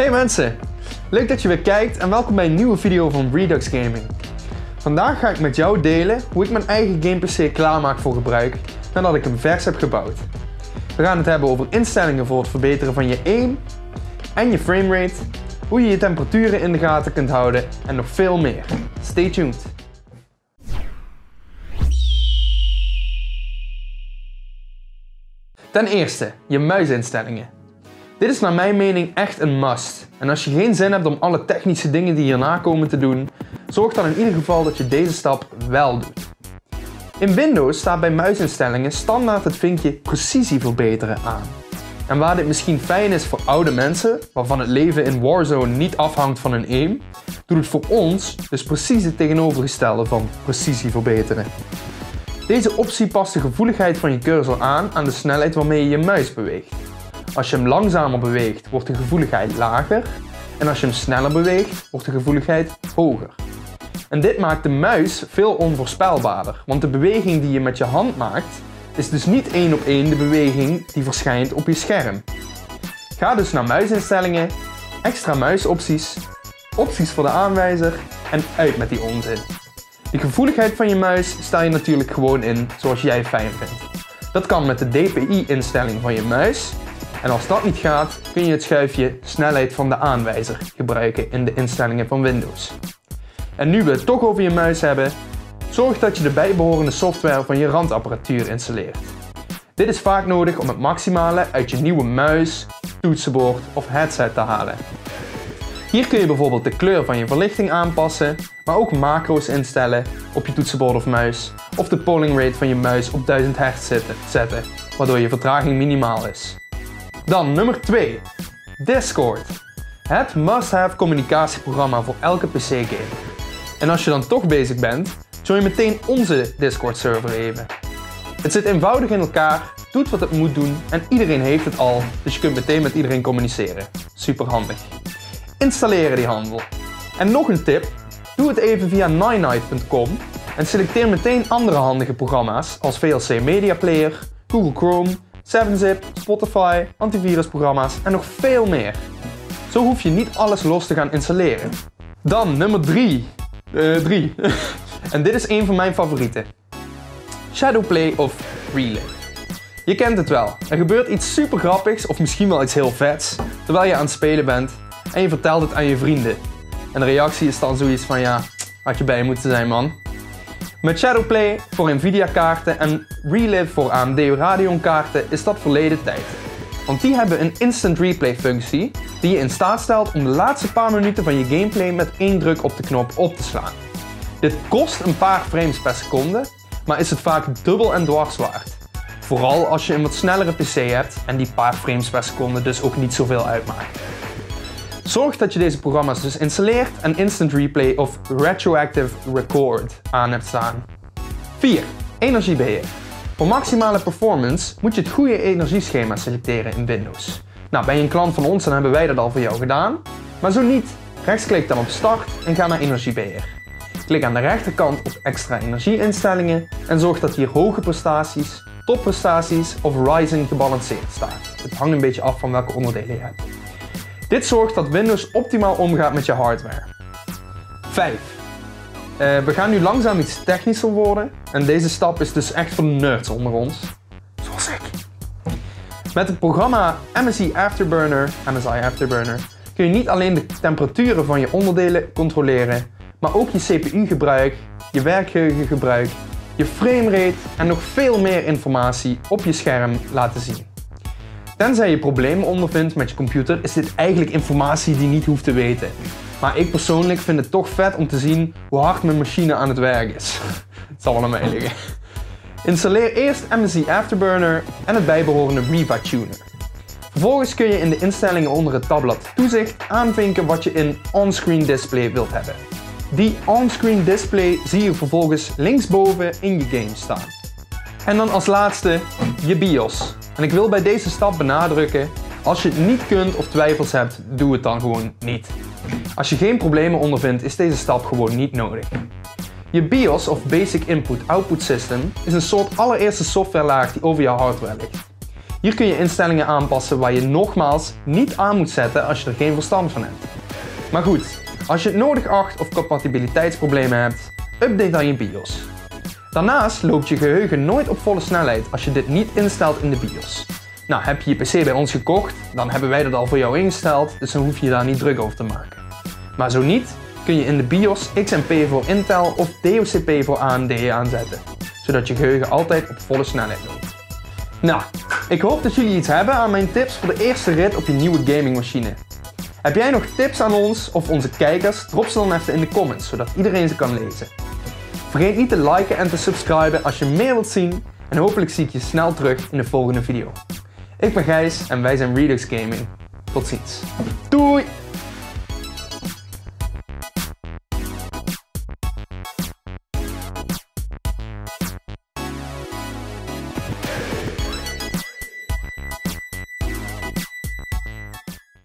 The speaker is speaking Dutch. Hey mensen, leuk dat je weer kijkt en welkom bij een nieuwe video van Redux Gaming. Vandaag ga ik met jou delen hoe ik mijn eigen game PC klaarmaak voor gebruik nadat ik hem vers heb gebouwd. We gaan het hebben over instellingen voor het verbeteren van je aim en je framerate, hoe je je temperaturen in de gaten kunt houden en nog veel meer. Stay tuned! Ten eerste, je muisinstellingen. Dit is naar mijn mening echt een must. En als je geen zin hebt om alle technische dingen die hierna komen te doen, zorg dan in ieder geval dat je deze stap wel doet. In Windows staat bij muisinstellingen standaard het vinkje precisie verbeteren aan. En waar dit misschien fijn is voor oude mensen, waarvan het leven in Warzone niet afhangt van hun aim, doet het voor ons dus precies het tegenovergestelde van precisie verbeteren. Deze optie past de gevoeligheid van je cursor aan de snelheid waarmee je je muis beweegt. Als je hem langzamer beweegt, wordt de gevoeligheid lager. En als je hem sneller beweegt, wordt de gevoeligheid hoger. En dit maakt de muis veel onvoorspelbaarder, want de beweging die je met je hand maakt, is dus niet één op één de beweging die verschijnt op je scherm. Ga dus naar muisinstellingen, extra muisopties, opties voor de aanwijzer en uit met die onzin. De gevoeligheid van je muis stel je natuurlijk gewoon in zoals jij fijn vindt. Dat kan met de DPI-instelling van je muis. En als dat niet gaat, kun je het schuifje snelheid van de aanwijzer gebruiken in de instellingen van Windows. En nu we het toch over je muis hebben, zorg dat je de bijbehorende software van je randapparatuur installeert. Dit is vaak nodig om het maximale uit je nieuwe muis, toetsenbord of headset te halen. Hier kun je bijvoorbeeld de kleur van je verlichting aanpassen, maar ook macro's instellen op je toetsenbord of muis, of de polling rate van je muis op 1000 Hz zetten, waardoor je vertraging minimaal is. Dan nummer 2, Discord. Het must-have communicatieprogramma voor elke PC-game. En als je dan toch bezig bent, join meteen onze Discord-server even. Het zit eenvoudig in elkaar, doet wat het moet doen en iedereen heeft het al, dus je kunt meteen met iedereen communiceren. Superhandig. Installeren die handel. En nog een tip, doe het even via 9night.com en selecteer meteen andere handige programma's als VLC Media Player, Google Chrome, 7-Zip, Spotify, antivirusprogramma's en nog veel meer. Zo hoef je niet alles los te gaan installeren. Dan nummer 3. En dit is een van mijn favorieten. Shadowplay of Relive. Je kent het wel. Er gebeurt iets super grappigs of misschien wel iets heel vets terwijl je aan het spelen bent en je vertelt het aan je vrienden. En de reactie is dan zoiets van ja, had je bij je moeten zijn man. Met Shadowplay voor Nvidia kaarten en Relive voor AMD Radeon kaarten is dat verleden tijd. Want die hebben een instant replay functie die je in staat stelt om de laatste paar minuten van je gameplay met één druk op de knop op te slaan. Dit kost een paar frames per seconde, maar is het vaak dubbel en dwars waard. Vooral als je een wat snellere PC hebt en die paar frames per seconde dus ook niet zoveel uitmaakt. Zorg dat je deze programma's dus installeert en Instant Replay of Retroactive Record aan hebt staan. 4. Energiebeheer. Voor maximale performance moet je het goede energieschema selecteren in Windows. Nou, ben je een klant van ons dan hebben wij dat al voor jou gedaan. Maar zo niet, rechtsklik dan op Start en ga naar Energiebeheer. Klik aan de rechterkant op Extra energieinstellingen en zorg dat hier hoge prestaties, topprestaties of Rising gebalanceerd staat. Het hangt een beetje af van welke onderdelen je hebt. Dit zorgt dat Windows optimaal omgaat met je hardware. 5. We gaan nu langzaam iets technischer worden en deze stap is dus echt voor de nerds onder ons. Zoals ik. Met het programma MSI Afterburner, kun je niet alleen de temperaturen van je onderdelen controleren, maar ook je CPU-gebruik, je werkgeheugengebruik, je framerate en nog veel meer informatie op je scherm laten zien. Tenzij je problemen ondervindt met je computer, is dit eigenlijk informatie die je niet hoeft te weten. Maar ik persoonlijk vind het toch vet om te zien hoe hard mijn machine aan het werk is. Het zal wel aan mij liggen. Installeer eerst MSI Afterburner en het bijbehorende RivaTuner. Vervolgens kun je in de instellingen onder het tabblad toezicht aanvinken wat je in onscreen display wilt hebben. Die onscreen display zie je vervolgens linksboven in je game staan. En dan als laatste je BIOS. En ik wil bij deze stap benadrukken, als je het niet kunt of twijfels hebt, doe het dan gewoon niet. Als je geen problemen ondervindt, is deze stap gewoon niet nodig. Je BIOS of Basic Input Output System is een soort allereerste softwarelaag die over je hardware ligt. Hier kun je instellingen aanpassen waar je nogmaals niet aan moet zetten als je er geen verstand van hebt. Maar goed, als je het nodig acht of compatibiliteitsproblemen hebt, update dan je BIOS. Daarnaast loopt je geheugen nooit op volle snelheid als je dit niet instelt in de BIOS. Nou, heb je je PC bij ons gekocht, dan hebben wij dat al voor jou ingesteld, dus dan hoef je daar niet druk over te maken. Maar zo niet, kun je in de BIOS XMP voor Intel of DOCP voor AMD aanzetten, zodat je geheugen altijd op volle snelheid loopt. Nou, ik hoop dat jullie iets hebben aan mijn tips voor de eerste rit op je nieuwe gamingmachine. Heb jij nog tips aan ons of onze kijkers? Drop ze dan even in de comments, zodat iedereen ze kan lezen. Vergeet niet te liken en te subscriben als je meer wilt zien en hopelijk zie ik je snel terug in de volgende video. Ik ben Gijs en wij zijn Redux Gaming. Tot ziens. Doei!